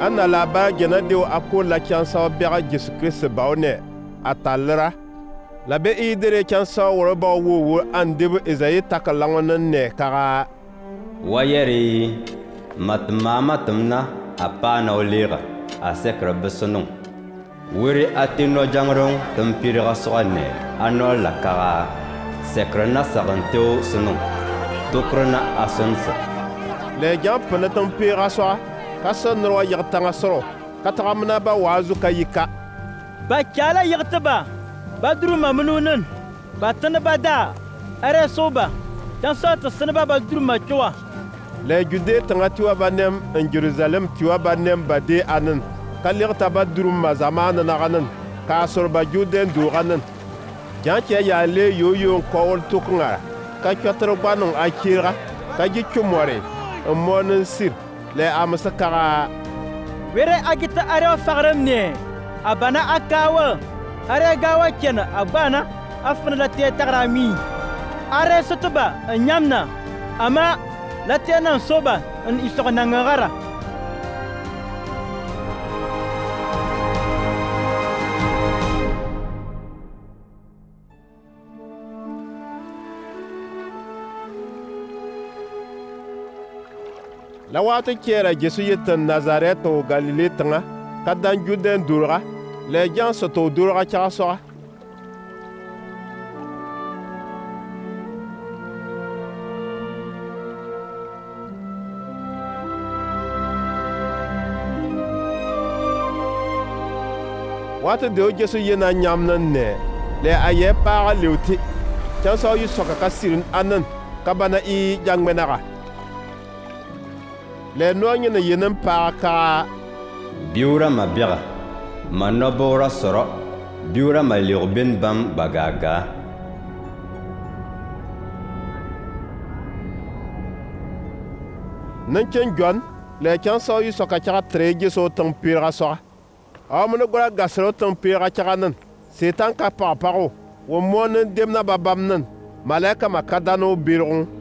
Ana laba gena deo ako la kiansa obera Jesu Christ baone atalra la be idere kiansa woroba wowo andebu Isaïe takalangona ne kara wayeri matmama tumna apana olira asekra besonon wuri atino jangrong tempira soane anola kara sekrana saranteo sonon tokrana asonsa le jamp na tempira soa kasan roa yagtanga soro katramna ba wazuka yika ba kala yagtaba badru mamnunun batana bada are soba tansa tsnaba badru matwa la jude tangatiwa banem en Jerusalem tiwa banem bade anan kalirta badru mazamana naganan kasor ba juden duganan janche yale yoyo kawol tuknga ka kyatro banon akira ka gichumore monen sir le amasakara were agita are faramne abana akawa are gawa kena abana afna latia tagrami are sotoba nyamna ama latia nan soba an isokana ngara la wata kera Jésus yete Nazareth au Galilée tanga kadan juden durra les gens se to durra chaso wata de Jésus yena nyamnan ne les aye par leuti chaso yu soka kasirin anan kabana i jangmenara le noñe ne yenem paaka biura mabira manobora soro biura malirben bam bagaga nanchen jon le chanso yu soka chara treje so tempira so amno gora gasro tempira charanan setan ka paparo wo monen demna babamnan malaika makadano biron